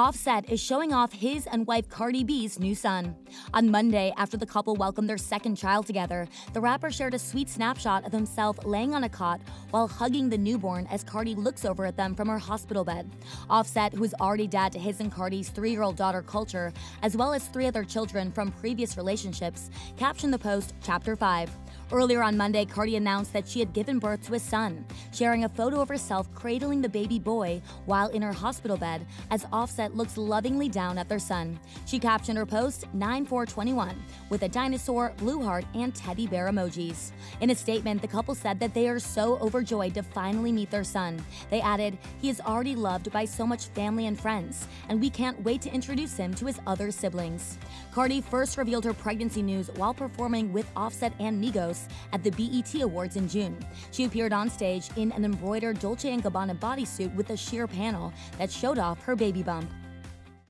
Offset is showing off his and wife Cardi B's new son. On Monday, after the couple welcomed their second child together, the rapper shared a sweet snapshot of himself laying on a cot while hugging the newborn as Cardi looks over at them from her hospital bed. Offset, who is already dad to his and Cardi's three-year-old daughter Kulture, as well as three other children from previous relationships, captioned the post, Chapter 5. Earlier on Monday, Cardi announced that she had given birth to a son, sharing a photo of herself cradling the baby boy while in her hospital bed as Offset looks lovingly down at their son. She captioned her post 9/4/21 with a dinosaur, blue heart, and teddy bear emojis. In a statement, the couple said that they are so overjoyed to finally meet their son. They added, "He is already loved by so much family and friends, and we can't wait to introduce him to his other siblings." Cardi first revealed her pregnancy news while performing with Offset and Migos at the BET Awards in June. She appeared on stage in an embroidered Dolce and Gabbana bodysuit with a sheer panel that showed off her baby bump.